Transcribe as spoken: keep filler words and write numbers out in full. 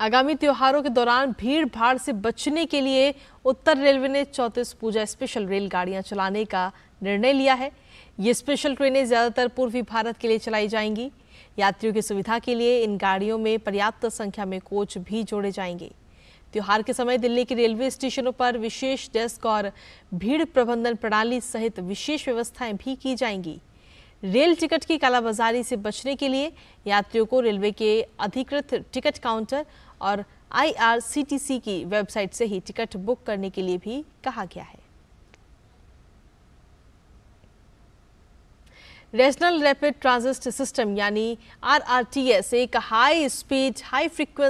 आगामी त्योहारों के दौरान भीड़ भाड़ से बचने के लिए उत्तर रेलवे ने चौंतीस पूजा स्पेशल रेलगाड़ियां चलाने का निर्णय लिया है। ये स्पेशल ट्रेनें ज़्यादातर पूर्वी भारत के लिए चलाई जाएंगी। यात्रियों की सुविधा के लिए इन गाड़ियों में पर्याप्त संख्या में कोच भी जोड़े जाएंगे। त्योहार के समय दिल्ली के रेलवे स्टेशनों पर विशेष डेस्क और भीड़ प्रबंधन प्रणाली सहित विशेष व्यवस्थाएं भी की जाएंगी। रेल टिकट की कालाबाजारी से बचने के लिए यात्रियों को रेलवे के अधिकृत टिकट काउंटर और I R C T C की वेबसाइट से ही टिकट बुक करने के लिए भी कहा गया है। रीजनल रैपिड ट्रांजिट सिस्टम यानी आर आर टी एस एक हाई स्पीड हाई फ्रीक्वेंसी